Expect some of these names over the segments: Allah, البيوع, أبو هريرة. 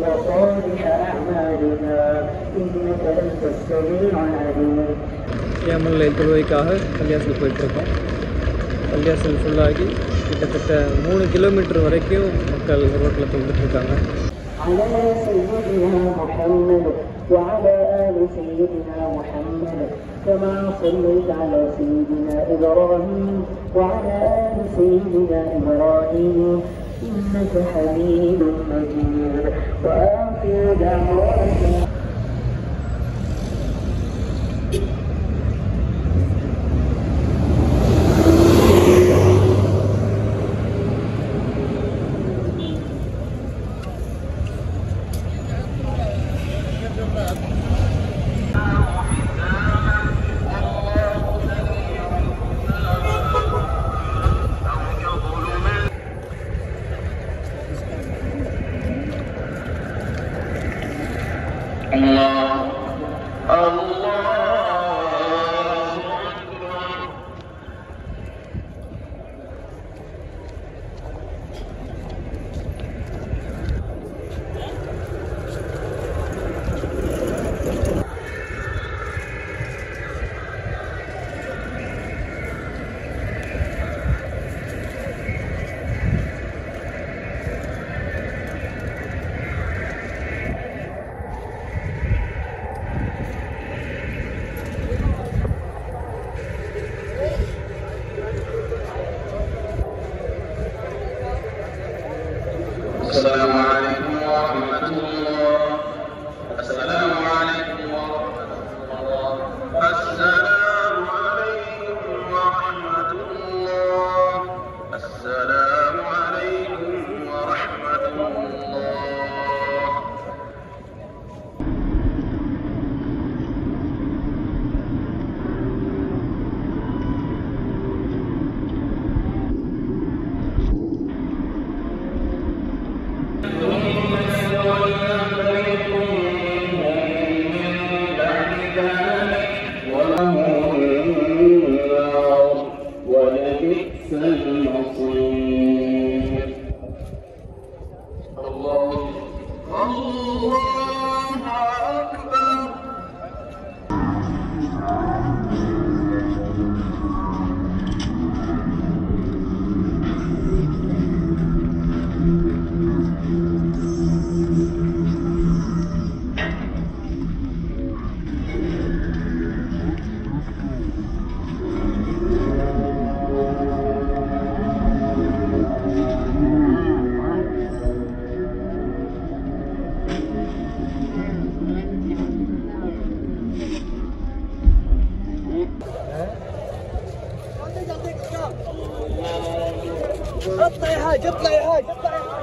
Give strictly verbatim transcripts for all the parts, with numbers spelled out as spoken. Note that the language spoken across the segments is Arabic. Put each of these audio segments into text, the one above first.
وصالح أعمالنا إنك أنت السميع العليم. يا من ليلة الويكاهر ثاليயா சில்போயிற்றா ثاليயா சில்போயிற்றா கிட்டத்தட்ட மூணு கிலோமீட்டர் வரைக்கும் மக்கள் ரோட்ல தொங்கிட்டு இருக்காங்க. على سيدنا محمد وعلى آل سيدنا محمد كما صليت على سيدنا إبراهيم وعلى آل سيدنا إبراهيم إنك حميد مجيد. وآخر دعوانا Allah, Allah. السلام عليكم ورحمة الله. السلام عليكم ورحمة الله. السلام عليكم ورحمة الله. السلام عليكم ورحمة اطلع يا حاج اطلع يا حاج اطلع يا حاج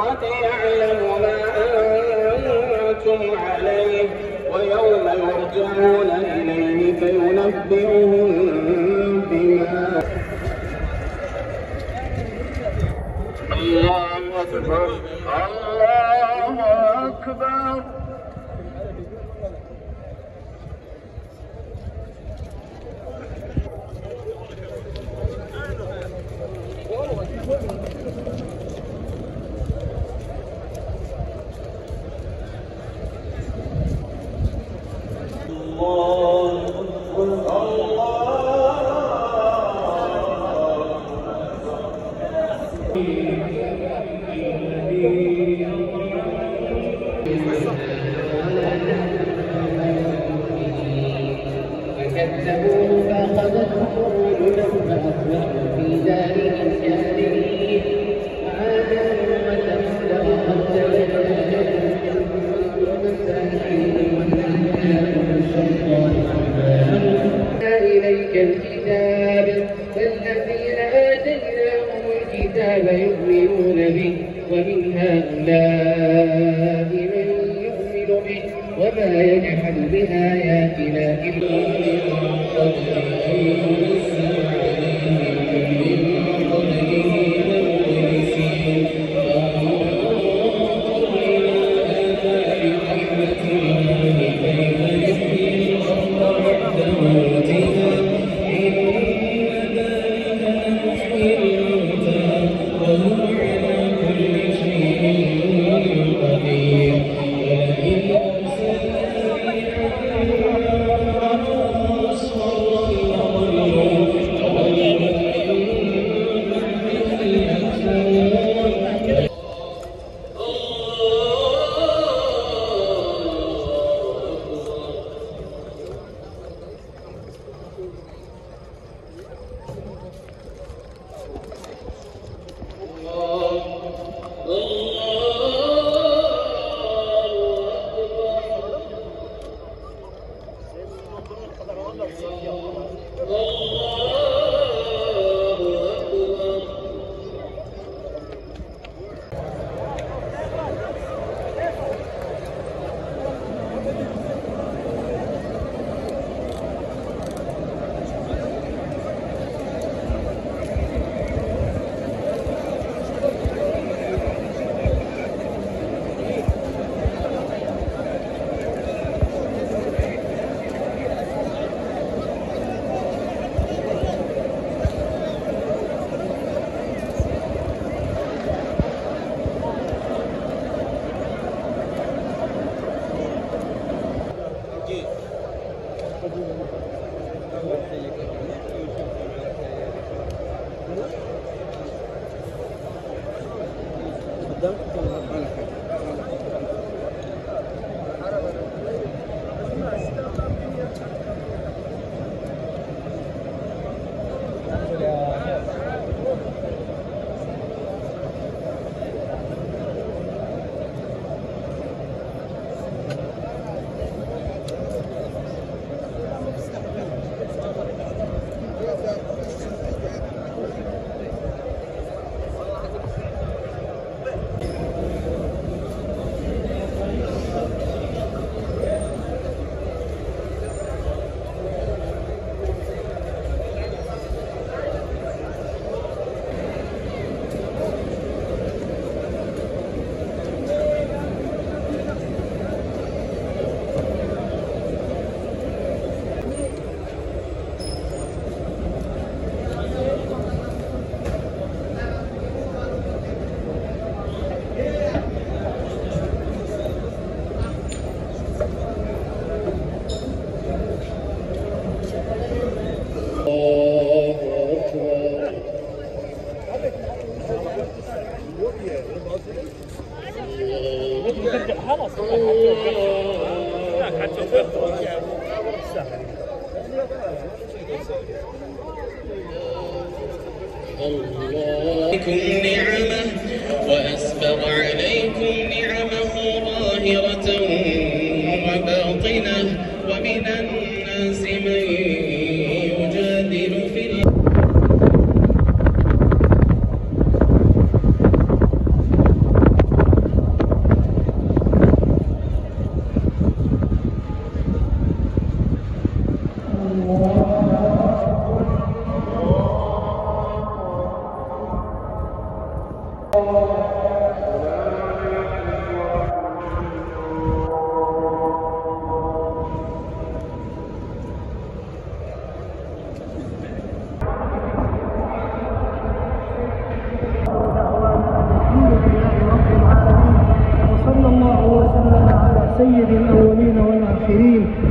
قد يعلم ما أنتم عليه ويوم يرجعون إليه فينبئهم بما الله أكبر الله أكبر Thank you. ذلك الكتاب، فالذين آتيناهم الكتاب يؤمنون به، ومن هؤلاء من يؤمن به، وما يجحد بآياتنا إلا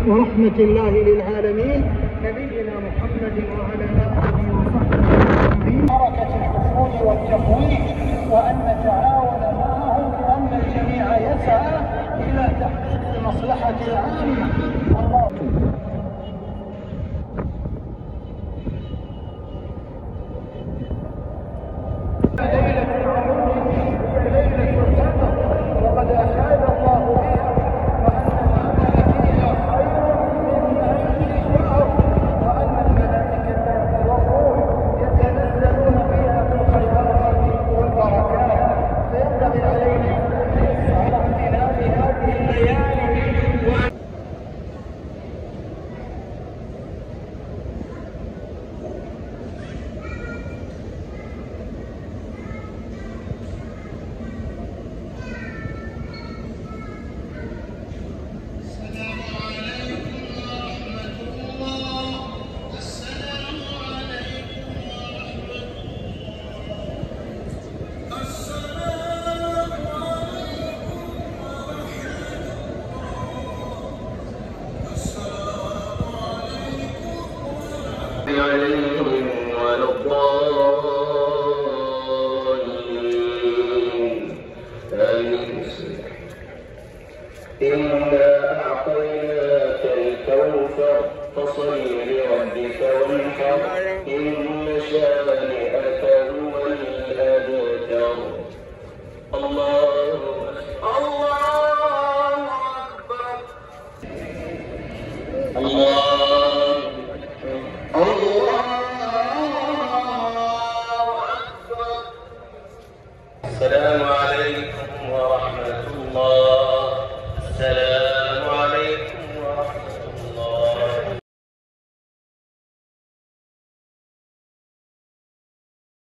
ورحمة الله للعالمين نبينا محمد وعلى آله وصحبه أجمعين. حركة الحصول والتفويض وأن نتعاون معهم لأن الجميع يسعى إلى تحقيق المصلحة العامة. الله عليهم ولا الضالين آمين. إنا أعطيناك الكوثر فصل لربك وانحر.